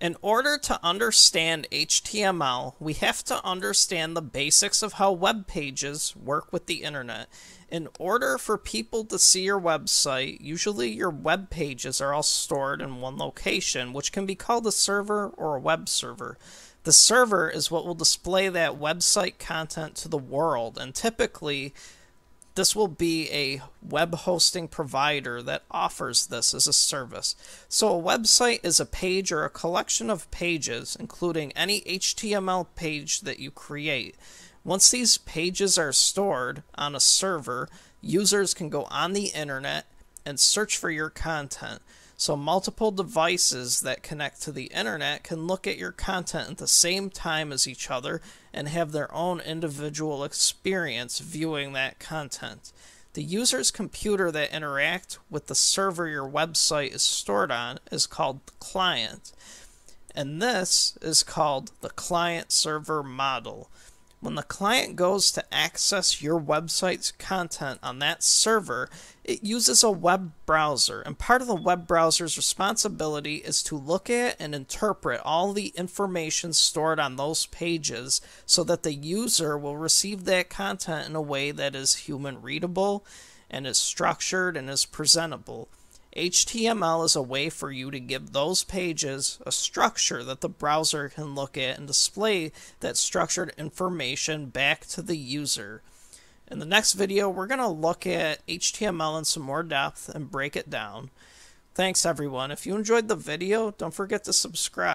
In order to understand HTML, we have to understand the basics of how web pages work with the internet. In order for people to see your website, usually your web pages are all stored in one location, which can be called a server or a web server. The server is what will display that website content to the world, and typically this will be a web hosting provider that offers this as a service. So a website is a page or a collection of pages, including any HTML page that you create. Once these pages are stored on a server, users can go on the internet and search for your content. So multiple devices that connect to the internet can look at your content at the same time as each other and have their own individual experience viewing that content. The user's computer that interacts with the server your website is stored on is called the client. And this is called the client-server model. When the client goes to access your website's content on that server, it uses a web browser, and part of the web browser's responsibility is to look at and interpret all the information stored on those pages so that the user will receive that content in a way that is human readable and is structured and is presentable. HTML is a way for you to give those pages a structure that the browser can look at and display that structured information back to the user. In the next video, we're going to look at HTML in some more depth and break it down. Thanks, everyone. If you enjoyed the video, don't forget to subscribe.